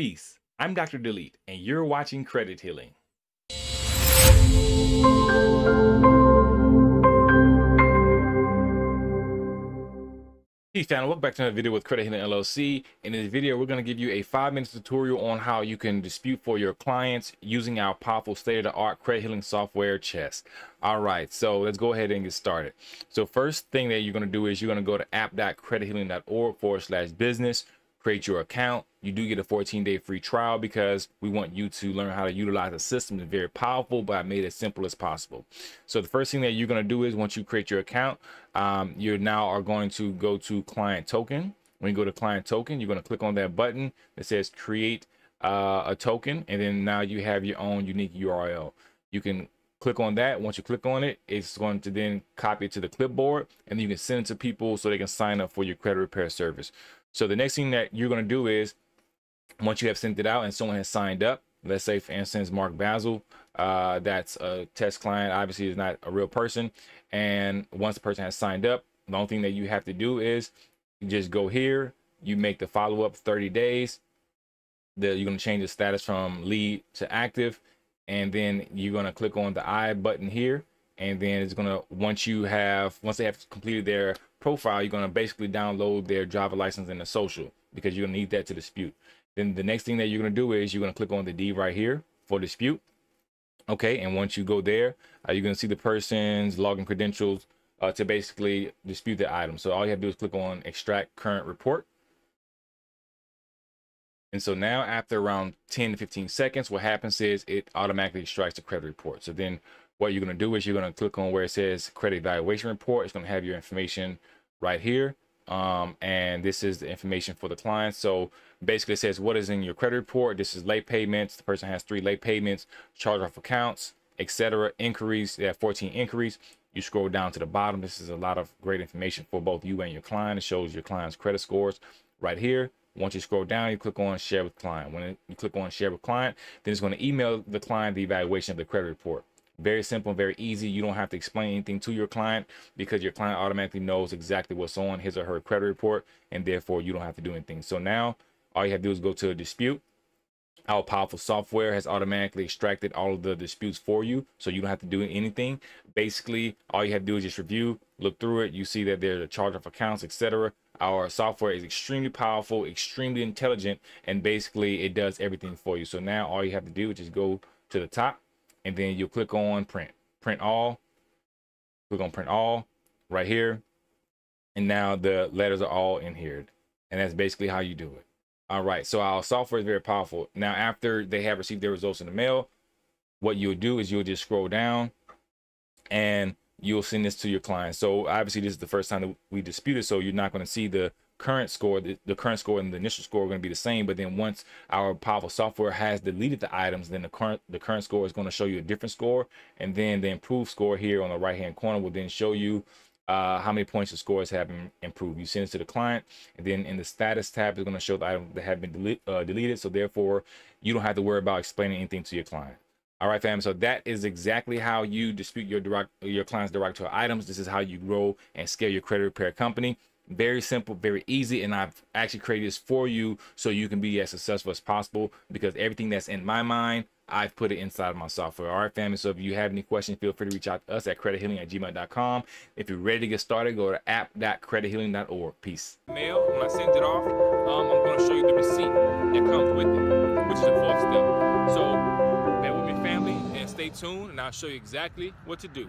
Peace. I'm Dr. Delete, and you're watching Credit Healing. Hey channel, welcome back to another video with Credit Healing LLC. In this video, we're going to give you a 5-minute tutorial on how you can dispute for your clients using our powerful state-of-the-art credit healing software, CHESS. All right, so let's go ahead and get started. So first thing that you're going to do is you're going to go to app.credithealing.org/business, create your account. You do get a 14-day free trial because we want you to learn how to utilize a system that's very powerful, but I made it as simple as possible. So the first thing that you're going to do is once you create your account, you now are going to go to client token. When you go to client token, you're going to click on that button that says create a token. And then now you have your own unique URL. You can click on that. Once you click on it, it's going to then copy it to the clipboard, and then you can send it to people so they can sign up for your credit repair service. So the next thing that you're going to do is, once you have sent it out and someone has signed up, let's say for instance Mark Basil, that's a test client, obviously is not a real person, and once the person has signed up, the only thing that you have to do is you just go here, you make the follow-up 30 days, that you're going to change the status from lead to active, and then you're going to click on the I button here, and then it's going to, once they have completed their profile, you're going to basically download their driver license and the social, because you're going to need that to dispute. Then the next thing that you're going to do is you're going to click on the D right here for dispute. Okay, and once you go there, you're going to see the person's login credentials to basically dispute the item. So all you have to do is click on extract current report. And so now after around 10 to 15 seconds, what happens is it automatically extracts the credit report. So then what you're going to do is you're going to click on where it says credit evaluation report. It's going to have your information right here. And this is the information for the client. So basically it says what is in your credit report. This is late payments. The person has 3 late payments, charge off accounts, etc. Inquiries. They have 14 inquiries. You scroll down to the bottom. This is a lot of great information for both you and your client. It shows your client's credit scores right here. Once you scroll down, you click on share with client. When you click on share with client, then it's going to email the client the evaluation of the credit report. Very simple and very easy. You don't have to explain anything to your client because your client automatically knows exactly what's on his or her credit report, and therefore you don't have to do anything. So now all you have to do is go to a dispute. Our powerful software has automatically extracted all of the disputes for you, so you don't have to do anything. Basically, all you have to do is just review, look through it. You see that there's a charge off accounts, etc. Our software is extremely powerful, extremely intelligent, and basically it does everything for you. So now all you have to do is just go to the top, and then you'll click on print all, click on print all right here, and now the letters are all in here, and that's basically how you do it. All right, so our software is very powerful. Now after they have received their results in the mail, what you'll do is you'll just scroll down and you'll send this to your client. So obviously this is the first time that we disputed, so you're not going to see the current score. The current score and the initial score are going to be the same, but then once our powerful software has deleted the items, then the current score is going to show you a different score, and then the improved score here on the right hand corner will then show you how many points the scores have improved. You send it to the client, and then in the status tab is going to show the items that have been deleted, so therefore you don't have to worry about explaining anything to your client. All right, fam, so that is exactly how you dispute your client's derogatory items. This is how you grow and scale your credit repair company. Very simple, very easy, and I've actually created this for you so you can be as successful as possible, because everything that's in my mind, I've put it inside of my software. All right, family, so if you have any questions, feel free to reach out to us at credithealing@gmail.com. If you're ready to get started, go to app.credithealing.org. Peace. Mail, when I send it off, I'm going to show you the receipt that comes with it, which is the 4th step. So, bear with me, family, and stay tuned, and I'll show you exactly what to do.